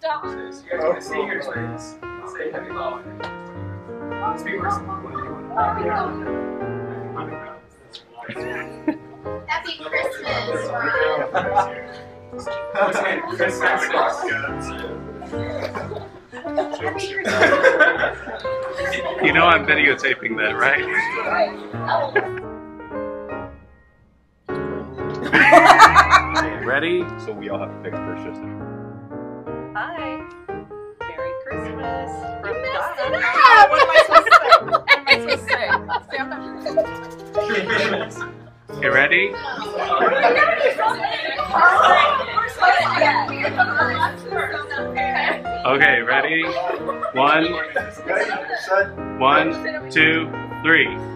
down. So you guys want to see your strings. Say heavy low. Let's be worse. Happy Christmas, Ron. Christmas. You know I'm videotaping that, right? Ready? So we all have to pick a first shift. Hi. Merry Christmas. From Donna. What am I supposed to say? Okay, ready? Okay, ready? One, two, three.